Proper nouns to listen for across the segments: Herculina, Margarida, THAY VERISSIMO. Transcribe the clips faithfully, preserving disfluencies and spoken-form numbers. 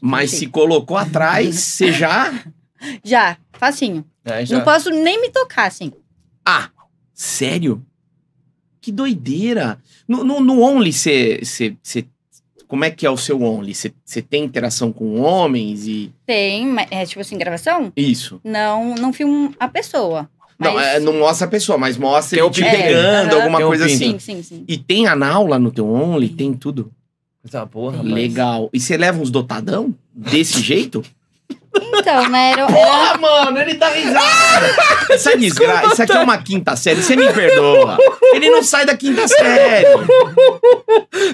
Mas se colocou atrás, você já... Já, facinho. É, já. Não posso nem me tocar, assim. Ah, sério? Que doideira. No, no, no Only, você... Como é que é o seu Only? Você tem interação com homens e... Tem, mas é tipo assim, gravação? Isso. Não, não filmo a pessoa. Mas... Não, é, não mostra a pessoa, mas mostra ele te pegando, é, alguma coisa assim. Sim, sim, sim. E tem anal lá no teu Only? Tem tudo? Tá, porra, mas... Legal. E você leva uns dotadão? Desse jeito? Então, né? Eu, eu... Porra, mano, ele tá risado. Essa é desgraça. Isso aqui é uma quinta série, você me perdoa. Ele não sai da quinta série.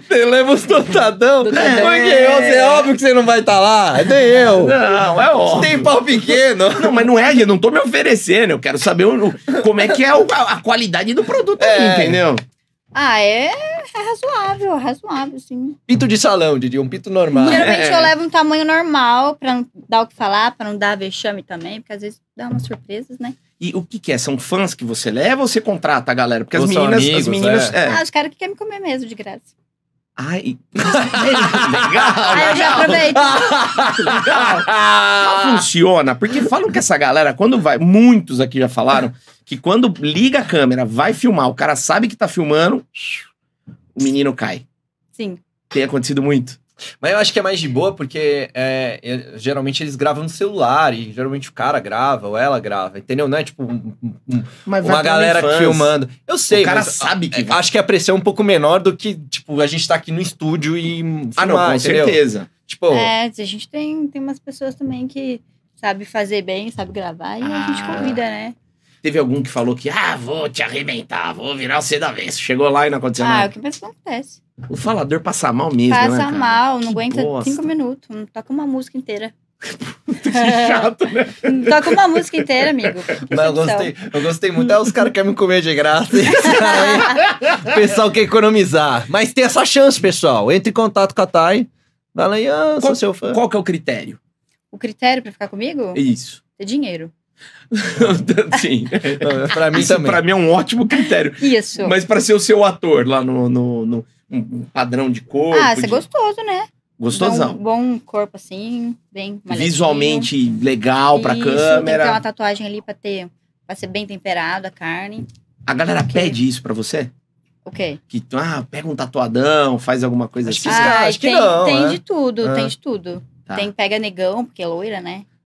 Você leva os dotadão? Porque é. é óbvio que você não vai estar tá lá. É nem eu. Não, é óbvio. Tem pau pequeno. Não, mas não é, eu não tô me oferecendo. Eu quero saber o, como é que é o, a qualidade do produto é. Aí, entendeu? Ah, é, é razoável, razoável, sim. Pinto de salão, Didi, um pinto normal. Geralmente é. eu levo um tamanho normal pra não dar o que falar, pra não dar vexame também, porque às vezes dá umas surpresas, né? E o que que é? São fãs que você leva ou você contrata a galera? Porque ou as meninas... Amigos, as meninas é. É. Ah, os caras que querem me comer mesmo, de graça. Ai, legal, legal. Eu já aproveito. Não funciona, porque falam que essa galera, quando vai, muitos aqui já falaram, que quando liga a câmera, vai filmar, o cara sabe que tá filmando, o menino cai. Sim. Tem acontecido muito. Mas eu acho que é mais de boa, porque é, é, geralmente eles gravam no celular, e geralmente o cara grava, ou ela grava, entendeu? Não é tipo um, um, uma galera filmando. Eu sei, o cara mas sabe que vai. Acho que a pressão é um pouco menor do que, tipo, a gente tá aqui no estúdio e filmar, ah, não, com entendeu? Certeza. Tipo, é, a gente tem, tem umas pessoas também que sabe fazer bem, sabe gravar, e ah, a gente convida, né? Teve algum que falou que, ah, vou te arrebentar, vou virar o C da vez. Chegou lá e não aconteceu ah, nada. Ah, o que mais acontece? O falador passa mal mesmo, passa né, Passa mal, não que aguenta bosta. Cinco minutos. Não toca uma música inteira. Que chato, né? Não toca uma música inteira, amigo. Mas eu gostei, eu gostei muito. Ah, os caras querem me comer de graça. O pessoal quer economizar. Mas tem essa chance, pessoal. Entre em contato com a Thay. Vai lá e, ah, sou seu fã. Qual que é o critério? O critério pra ficar comigo? Isso. É dinheiro. Sim, pra mim isso também. Pra mim é um ótimo critério. Isso. Mas pra ser o seu ator lá no, no, no um padrão de corpo. Ah, isso de... é gostoso, né? Gostosão. Bom, bom corpo assim, bem malhadinho. Visualmente legal pra isso, câmera. Tem que ter uma tatuagem ali pra, ter, pra ser bem temperado a carne. A galera okay. pede isso pra você? O okay. quê? Que ah, pega um tatuadão, faz alguma coisa assim. Ah, acho que tem, não, tem, né? de tudo, ah. tem de tudo, tem de tudo. Tem pega negão, porque é loira, né?